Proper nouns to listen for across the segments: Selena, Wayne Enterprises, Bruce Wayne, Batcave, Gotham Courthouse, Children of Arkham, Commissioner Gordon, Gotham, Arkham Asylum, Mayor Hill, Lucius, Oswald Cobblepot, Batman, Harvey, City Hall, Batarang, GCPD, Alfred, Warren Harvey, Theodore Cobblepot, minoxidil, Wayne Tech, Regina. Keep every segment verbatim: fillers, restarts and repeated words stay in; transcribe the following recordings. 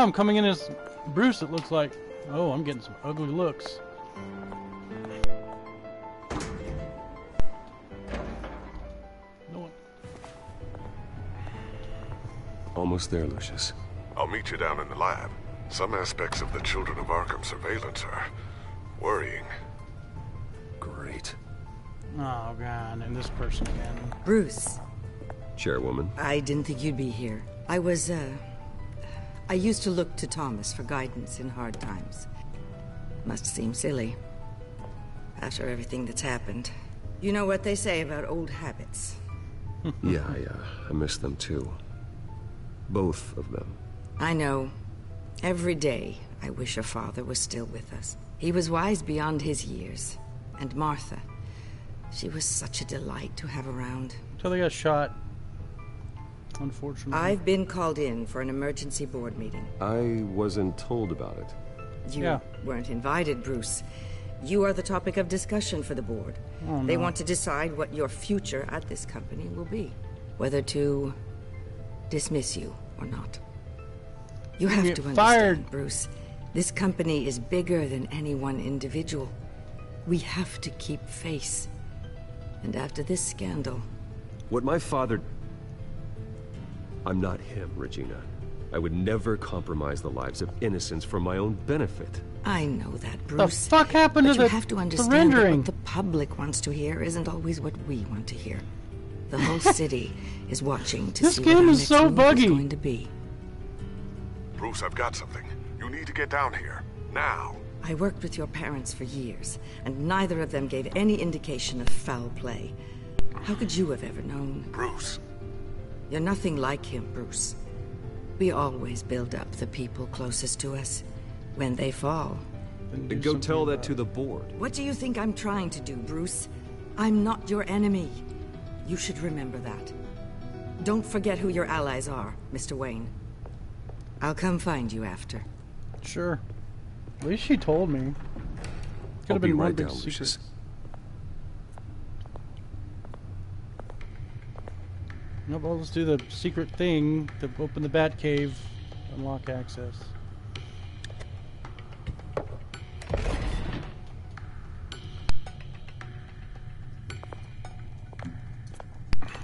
Oh, I'm coming in as Bruce, it looks like. Oh, I'm getting some ugly looks. No one. Almost there, Lucius. I'll meet you down in the lab. Some aspects of the Children of Arkham surveillance are worrying. Great. Oh, God, and this person again. Bruce. Chairwoman. I didn't think you'd be here. I was, uh... I used to look to Thomas for guidance in hard times. Must seem silly. After everything that's happened. You know what they say about old habits. Yeah, I, uh, I miss them too. Both of them. I know. Every day, I wish your father was still with us. He was wise beyond his years. And Martha. She was such a delight to have around. Until they got shot. Unfortunately. I've been called in for an emergency board meeting. I wasn't told about it. You yeah. weren't invited, Bruce. You are the topic of discussion for the board. Oh, no. They want to decide what your future at this company will be. Whether to dismiss you or not. You have Get to understand, fired. Bruce. This company is bigger than any one individual. We have to keep face. And after this scandal... What my father... I'm not him, Regina. I would never compromise the lives of innocents for my own benefit. I know that, Bruce. The fuck happened to the, have to understand the rendering? What the public wants to hear isn't always what we want to hear. The whole city is watching to this see what our next so buggy. Is going to be. Bruce, I've got something. You need to get down here. Now. I worked with your parents for years, and neither of them gave any indication of foul play. How could you have ever known? Bruce. You're nothing like him, Bruce. We always build up the people closest to us when they fall. Then go tell that to the board. What do you think I'm trying to do, Bruce? I'm not your enemy. You should remember that. Don't forget who your allies are, Mister Wayne. I'll come find you after. Sure. At least she told me. Could have been right down, Lucius. No, but let's do the secret thing to open the Batcave, unlock access.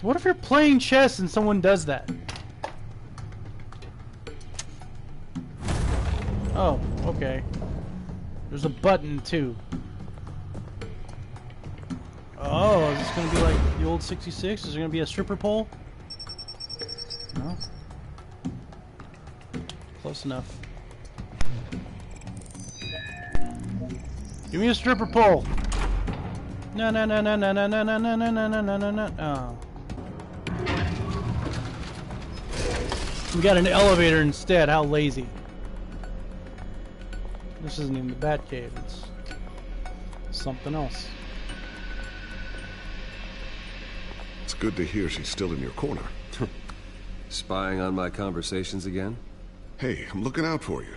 What if you're playing chess and someone does that? Oh, okay. There's a button, too. Oh, is this going to be like the old sixty-six? Is there going to be a stripper pole? No. Close enough. Give me a stripper pole! No, no, no, no, no, no, no, no, no, no, no, no, no, no, no. We got an elevator instead. How lazy. This isn't even the Batcave, it's something else. It's good to hear she's still in your corner. Spying on my conversations again? Hey, I'm looking out for you.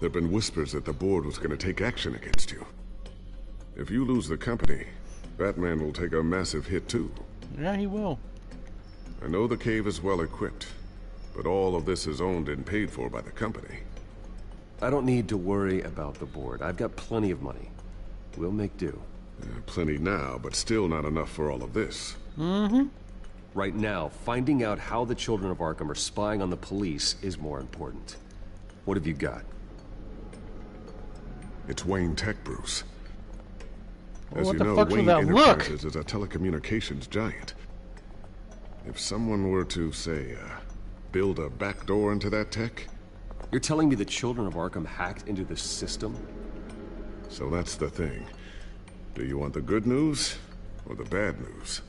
There have been whispers that the board was going to take action against you. If you lose the company, Batman will take a massive hit too. Yeah, he will. I know the cave is well equipped, but all of this is owned and paid for by the company. I don't need to worry about the board. I've got plenty of money. We'll make do. Uh, plenty now, but still not enough for all of this. Mm-hmm. Right now, finding out how the Children of Arkham are spying on the police is more important. What have you got? It's Wayne Tech, Bruce. As well, you know, Wayne Enterprises is a telecommunications giant. If someone were to, say, uh, build a backdoor into that tech... You're telling me the Children of Arkham hacked into this system? So that's the thing. Do you want the good news or the bad news?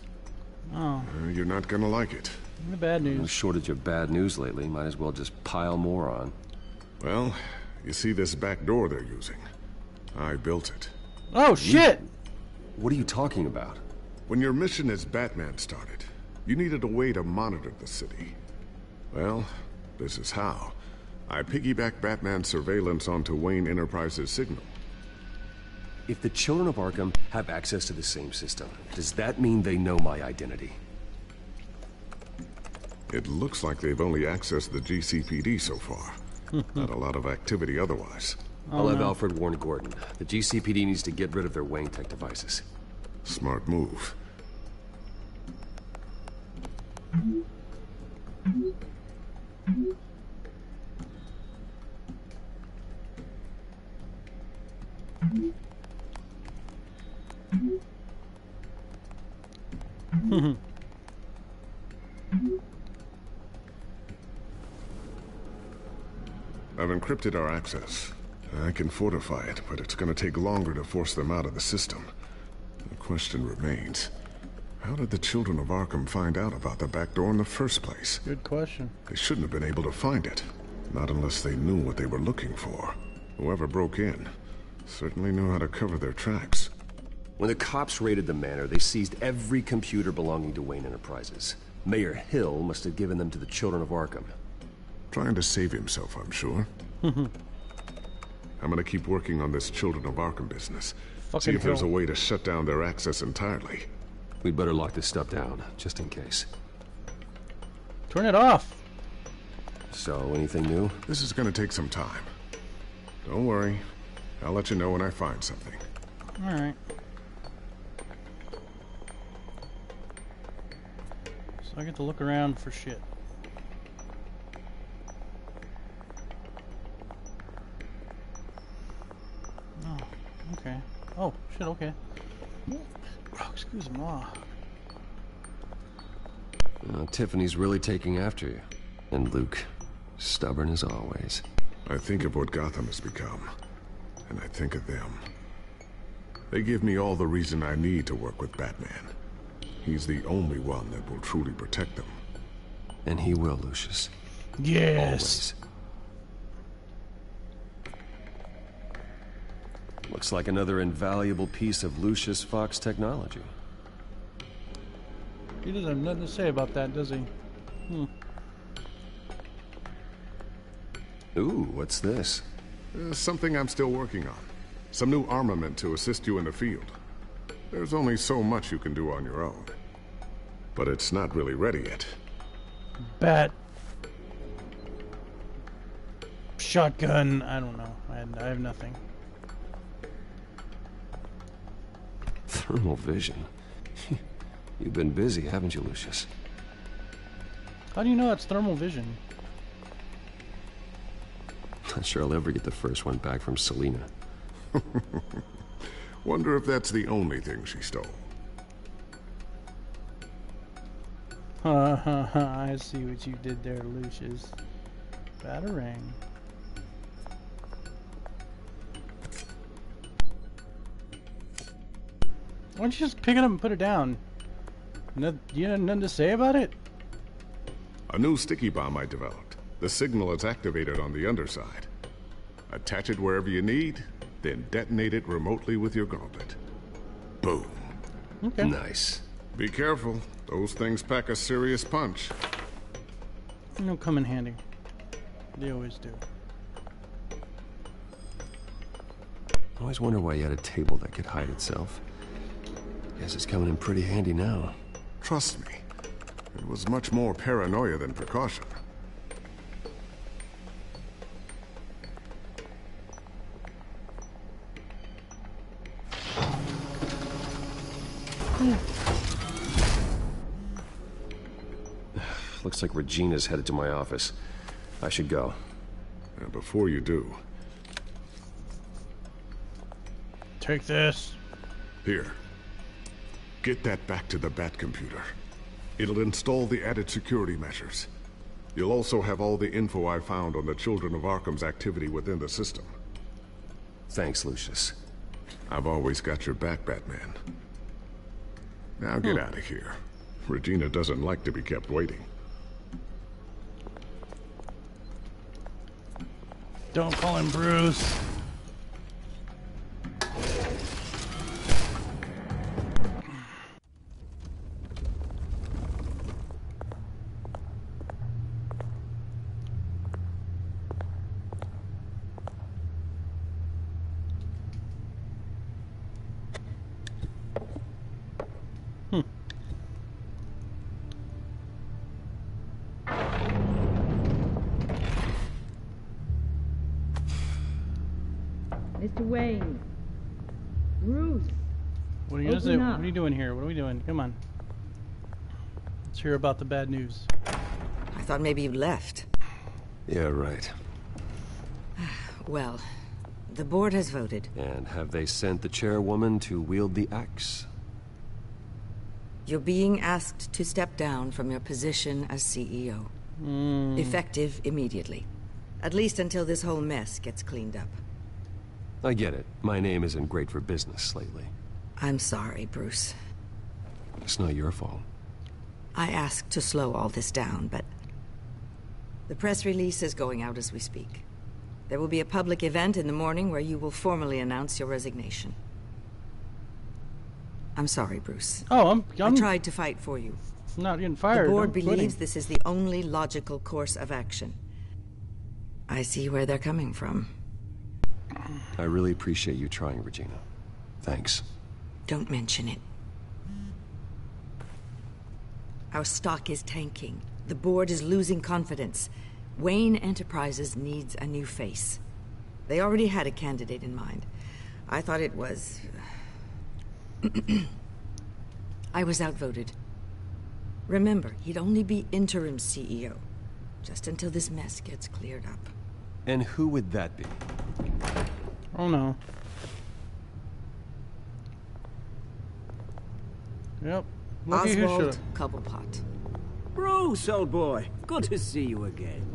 Oh. Uh, you're not gonna like it. The bad news. No shortage of bad news lately. Might as well just pile more on. Well, you see this back door they're using. I built it. Oh, shit! You... What are you talking about? When your mission as Batman started, you needed a way to monitor the city. Well, this is how. I piggyback Batman's surveillance onto Wayne Enterprises' signal. If the Children of Arkham have access to the same system, does that mean they know my identity? It looks like they've only accessed the G C P D so far. Not a lot of activity otherwise. Oh, I'll no. have Alfred warn Gordon. The G C P D needs to get rid of their Wayne Tech devices. Smart move. I've encrypted our access. I can fortify it, but it's going to take longer to force them out of the system. The question remains, how did the Children of Arkham find out about the back door in the first place? Good question. They shouldn't have been able to find it. Not unless they knew what they were looking for. Whoever broke in certainly knew how to cover their tracks. When the cops raided the manor, they seized every computer belonging to Wayne Enterprises. Mayor Hill must have given them to the Children of Arkham. Trying to save himself, I'm sure. I'm gonna keep working on this Children of Arkham business. Fucking See if hell. there's a way to shut down their access entirely. We'd better lock this stuff down, just in case. Turn it off! So, anything new? This is gonna take some time. Don't worry. I'll let you know when I find something. Alright. So I get to look around for shit. Okay. Oh, shit, okay. Oh, excuse me. Uh, Tiffany's really taking after you. And Luke, stubborn as always. I think of what Gotham has become. And I think of them. They give me all the reason I need to work with Batman. He's the only one that will truly protect them. And he will, Lucius. Yes. Always. Looks like another invaluable piece of Lucius Fox technology. He doesn't have nothing to say about that, does he? Hmm. Ooh, what's this? Uh, something I'm still working on. Some new armament to assist you in the field. There's only so much you can do on your own. But it's not really ready yet. Bat. Shotgun. I don't know. I, I have nothing. Thermal vision. You've been busy, haven't you, Lucius? How do you know it's thermal vision? Not sure I'll ever get the first one back from Selena. Wonder if that's the only thing she stole. Ha ha ha, I see what you did there, Lucius. Batarang. Why don't you just pick it up and put it down? No, you have nothing to say about it? A new sticky bomb I developed. The signal is activated on the underside. Attach it wherever you need, then detonate it remotely with your gauntlet. Boom. Okay. Nice. Be careful. Those things pack a serious punch. They'll come in handy. They always do. I always wonder why you had a table that could hide itself. Guess it's coming in pretty handy now. Trust me, it was much more paranoia than precaution. Looks like Regina's headed to my office. I should go. And before you do... Take this. Here. Get that back to the Bat computer. It'll install the added security measures. You'll also have all the info I found on the Children of Arkham's activity within the system. Thanks, Lucius. I've always got your back, Batman. Now get hmm. out of here. Regina doesn't like to be kept waiting. Don't call him Bruce. Mister Wayne. Bruce. What are you, open up. What are you doing here? What are we doing? Come on. Let's hear about the bad news. I thought maybe you left. Yeah, right. Well, the board has voted. And have they sent the chairwoman to wield the axe? You're being asked to step down from your position as C E O. Mm. Effective immediately. At least until this whole mess gets cleaned up. I get it. My name isn't great for business lately. I'm sorry, Bruce. It's not your fault. I asked to slow all this down, but the press release is going out as we speak. There will be a public event in the morning where you will formally announce your resignation. I'm sorry, Bruce. Oh, I'm... I'm I tried to fight for you. I'm not getting fired. The board I'm believes quitting. This is the only logical course of action. I see where they're coming from. I really appreciate you trying, Regina. Thanks. Don't mention it. Our stock is tanking. The board is losing confidence. Wayne Enterprises needs a new face. They already had a candidate in mind. I thought it was... I was outvoted. Remember, he'd only be interim C E O. Just until this mess gets cleared up. And who would that be? Oh no. Yep. Oswald Cobblepot. Bruce, old boy. Good to see you again.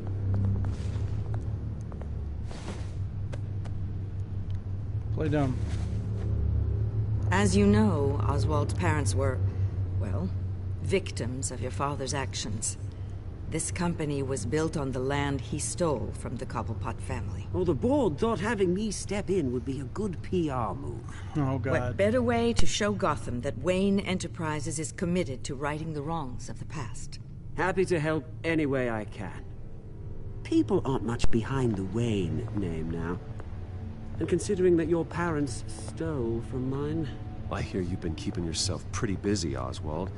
Play dumb. As you know, Oswald's parents were, well, victims of your father's actions. This company was built on the land he stole from the Cobblepot family. Well, the board thought having me step in would be a good P R move. Oh, God. What better way to show Gotham that Wayne Enterprises is committed to righting the wrongs of the past? Happy to help any way I can. People aren't much behind the Wayne name now. And considering that your parents stole from mine... I hear you've been keeping yourself pretty busy, Oswald.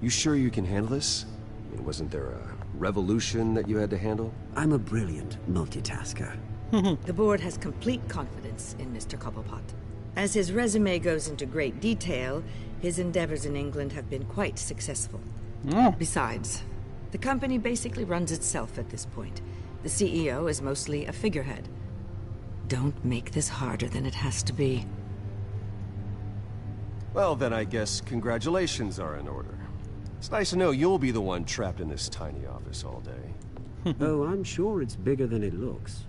You sure you can handle this? I mean, wasn't there a... revolution that you had to handle? I'm a brilliant multitasker. The board has complete confidence in Mister Cobblepot. As his resume goes into great detail, his endeavors in England have been quite successful. Yeah. Besides, the company basically runs itself at this point. The C E O is mostly a figurehead. Don't make this harder than it has to be. Well, then I guess congratulations are in order. It's nice to know you'll be the one trapped in this tiny office all day. Oh, I'm sure it's bigger than it looks.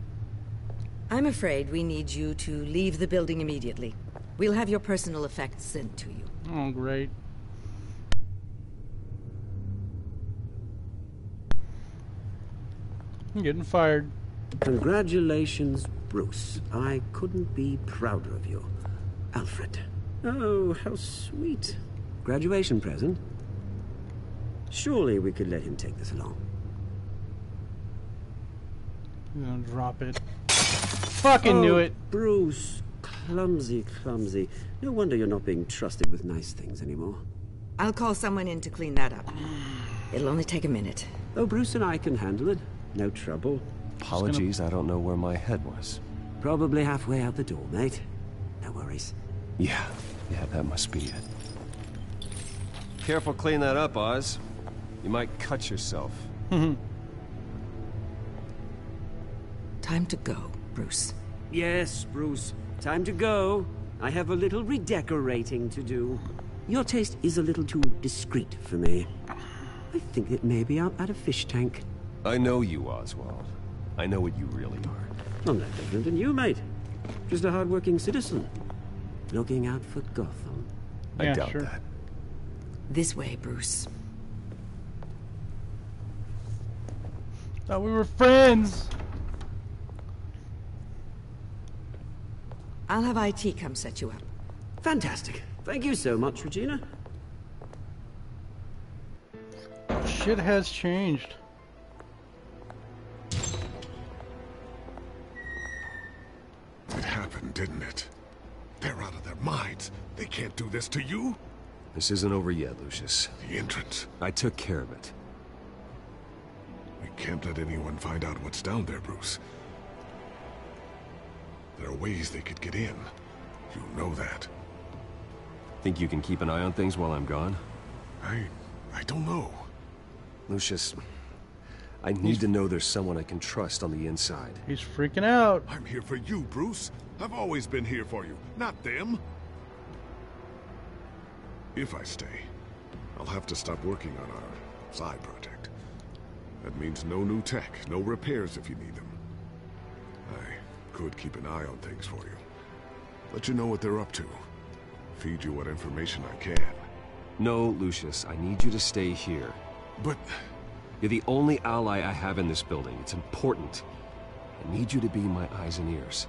I'm afraid we need you to leave the building immediately. We'll have your personal effects sent to you. Oh, great. I'm getting fired. Congratulations, Bruce. I couldn't be prouder of you. Alfred. Oh, how sweet. Graduation present. Surely we could let him take this along. I'm gonna drop it. Fucking oh, knew it. Bruce, clumsy, clumsy. No wonder you're not being trusted with nice things anymore. I'll call someone in to clean that up. It'll only take a minute. Oh, Bruce and I can handle it. No trouble. Apologies, gonna... I don't know where my head was. Probably halfway out the door, mate. No worries. Yeah, yeah, that must be it. Careful, clean that up, Oz. You might cut yourself. Time to go, Bruce. Yes, Bruce. Time to go. I have a little redecorating to do. Your taste is a little too discreet for me. I think that maybe I'll add a fish tank. I know you, Oswald. I know what you really are. I'm no different than you, mate. Just a hard-working citizen. Looking out for Gotham. Yeah, I doubt sure. that. This way, Bruce. Thought we were friends. I'll have I T come set you up. Fantastic. Thank you so much, Regina. Shit has changed. It happened, didn't it? They're out of their minds. They can't do this to you. This isn't over yet, Lucius. The entrance. I took care of it. Can't let anyone find out what's down there, Bruce. There are ways they could get in. You know that. Think you can keep an eye on things while I'm gone? I... I don't know. Lucius, I need He's... to know there's someone I can trust on the inside. He's freaking out. I'm here for you, Bruce. I've always been here for you, not them. If I stay, I'll have to stop working on our side project. That means no new tech, no repairs if you need them. I could keep an eye on things for you. Let you know what they're up to. Feed you what information I can. No, Lucius, I need you to stay here. But... You're the only ally I have in this building. It's important. I need you to be my eyes and ears.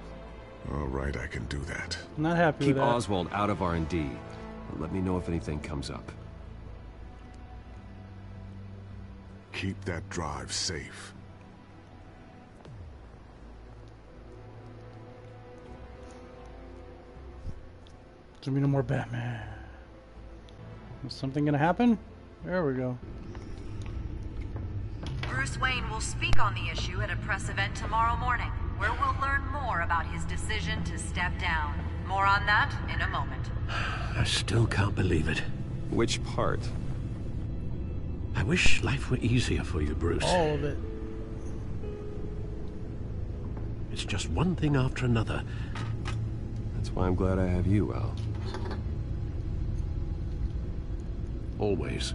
All right, I can do that. I'm not happy with that. Keep Oswald out of R and D. Let me know if anything comes up. Keep that drive safe. There'll be no more Batman. Is something gonna happen? There we go. Bruce Wayne will speak on the issue at a press event tomorrow morning, where we'll learn more about his decision to step down. More on that in a moment. I still can't believe it. Which part? I wish life were easier for you, Bruce. All of it. It's just one thing after another. That's why I'm glad I have you, Al. Always.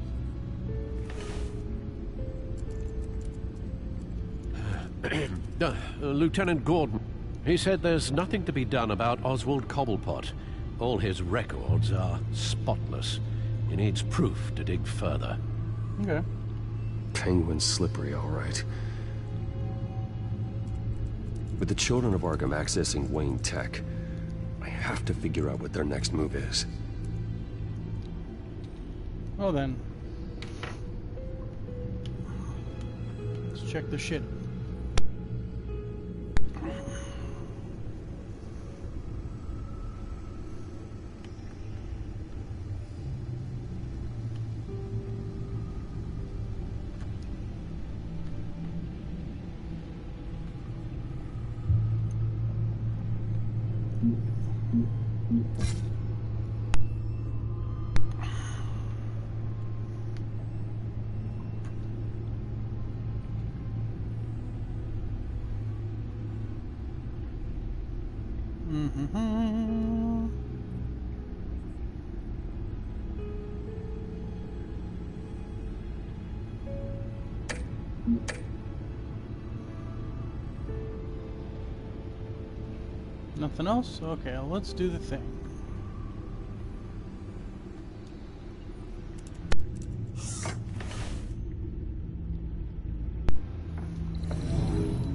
uh, Lieutenant Gordon, he said there's nothing to be done about Oswald Cobblepot. All his records are spotless. He needs proof to dig further. Okay. Penguin's slippery, all right. With the Children of Arkham accessing Wayne Tech, I have to figure out what their next move is. Well then. Let's check this shit. Nothing else? Okay, well, let's do the thing.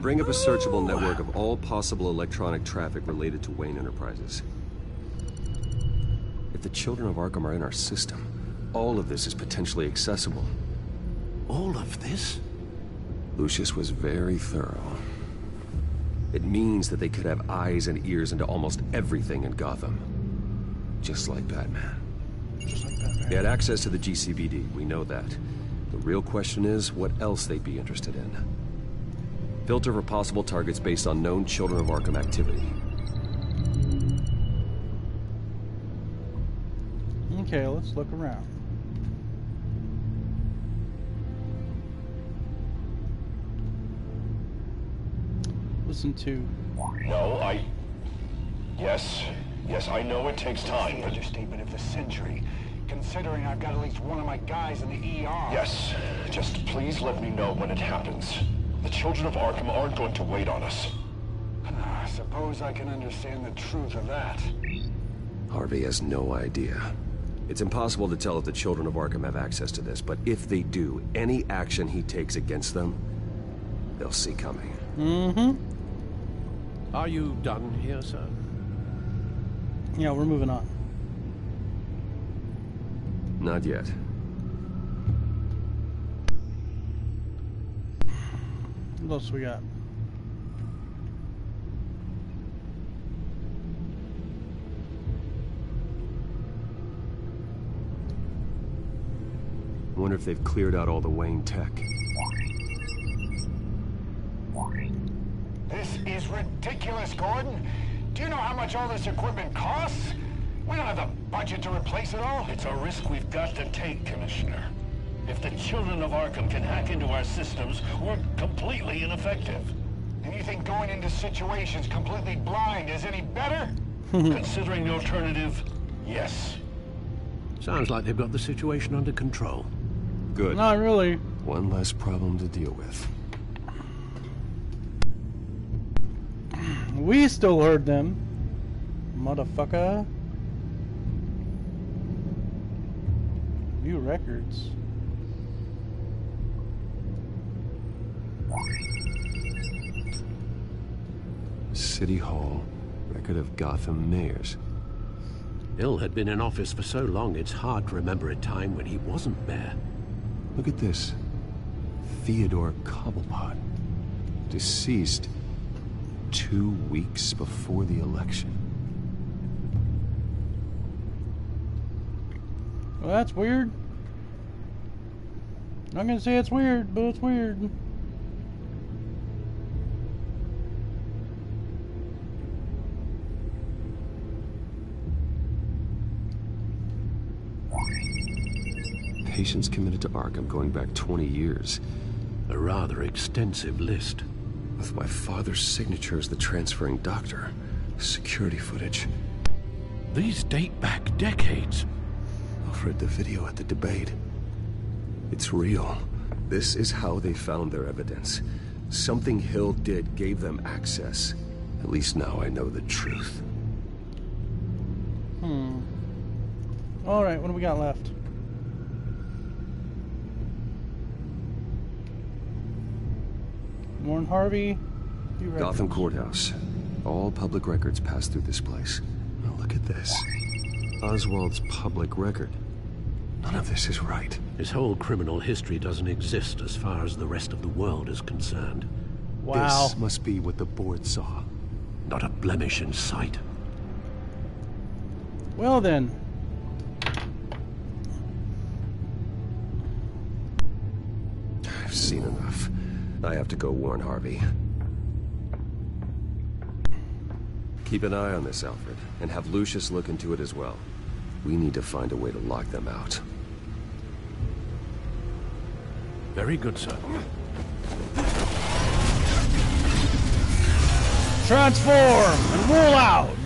Bring up a searchable network of all possible electronic traffic related to Wayne Enterprises. If the Children of Arkham are in our system, all of this is potentially accessible. All of this? Lucius was very thorough. It means that they could have eyes and ears into almost everything in Gotham. Just like Batman. Just like Batman. They had access to the G C P D, we know that. The real question is, what else they'd be interested in. Filter for possible targets based on known Children of Arkham activity. Okay, let's look around. Listen to. No, I... Yes. Yes, I know it takes time, but... Understatement of the century, considering I've got at least one of my guys in the E R. Yes. Just please let me know when it happens. The Children of Arkham aren't going to wait on us. I suppose I can understand the truth of that. Harvey has no idea. It's impossible to tell if the Children of Arkham have access to this, but if they do, any action he takes against them, they'll see coming. Mm-hmm. Are you done here, sir? Yeah, we're moving on. Not yet. What else we got? I wonder if they've cleared out all the Wayne Tech. This is ridiculous, Gordon. Do you know how much all this equipment costs? We don't have the budget to replace it all. It's a risk we've got to take, Commissioner. If the Children of Arkham can hack into our systems, we're completely ineffective. And you think going into situations completely blind is any better? Considering the alternative, yes. Sounds like they've got the situation under control. Good. Not really. One less problem to deal with. We still heard them. Motherfucker. New records. City Hall. Record of Gotham mayors. Hill had been in office for so long, it's hard to remember a time when he wasn't mayor. Look at this. Theodore Cobblepot. Deceased two weeks before the election. Well, that's weird. I'm gonna say it's weird, but it's weird. Patients committed to Arkham going back twenty years. A rather extensive list. With my father's signature as the transferring doctor. Security footage. These date back decades. Alfred, the video at the debate. It's real. This is how they found their evidence. Something Hill did gave them access. At least now I know the truth. Hmm. All right, what do we got left? Warren Harvey. Gotham Courthouse. All public records pass through this place. Now look at this. Oswald's public record. None of this is right. His whole criminal history doesn't exist as far as the rest of the world is concerned. Wow. This must be what the board saw. Not a blemish in sight. Well then. I've seen enough. I have to go warn Harvey. Keep an eye on this, Alfred, and have Lucius look into it as well. We need to find a way to lock them out. Very good, sir. Transform and roll out!